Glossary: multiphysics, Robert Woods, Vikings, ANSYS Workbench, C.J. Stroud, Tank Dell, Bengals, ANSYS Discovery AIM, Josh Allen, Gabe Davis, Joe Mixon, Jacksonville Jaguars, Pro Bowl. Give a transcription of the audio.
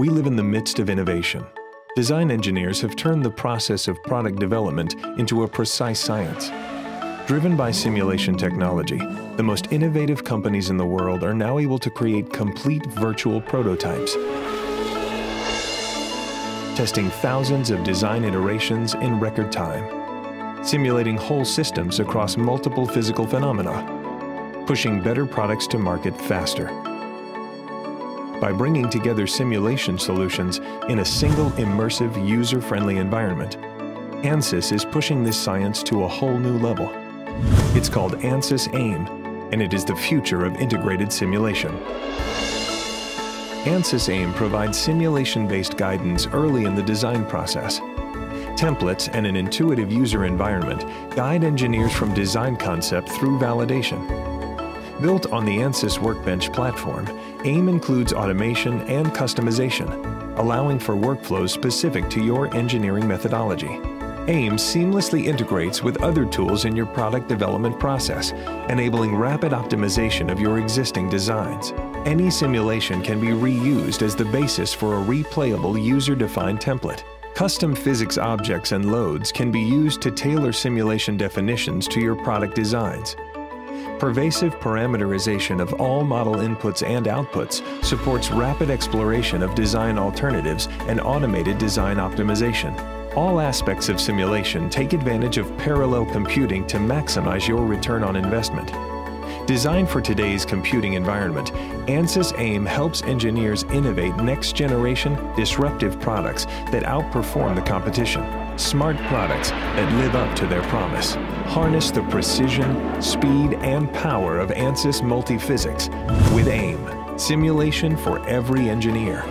We live in the midst of innovation. Design engineers have turned the process of product development into a precise science. Driven by simulation technology, the most innovative companies in the world are now able to create complete virtual prototypes, testing thousands of design iterations in record time, simulating whole systems across multiple physical phenomena, pushing better products to market faster. By bringing together simulation solutions in a single immersive, user-friendly environment, ANSYS is pushing this science to a whole new level. It's called ANSYS AIM, and it is the future of integrated simulation. ANSYS AIM provides simulation-based guidance early in the design process. Templates and an intuitive user environment guide engineers from design concept through validation. Built on the ANSYS Workbench platform, AIM includes automation and customization, allowing for workflows specific to your engineering methodology. AIM seamlessly integrates with other tools in your product development process, enabling rapid optimization of your existing designs. Any simulation can be reused as the basis for a replayable user-defined template. Custom physics objects and loads can be used to tailor simulation definitions to your product designs. Pervasive parameterization of all model inputs and outputs supports rapid exploration of design alternatives and automated design optimization. All aspects of simulation take advantage of parallel computing to maximize your return on investment. Designed for today's computing environment, ANSYS AIM helps engineers innovate next-generation, disruptive products that outperform the competition. Smart products that live up to their promise. Harness the precision, speed, and power of ANSYS multiphysics with AIM. Simulation for every engineer.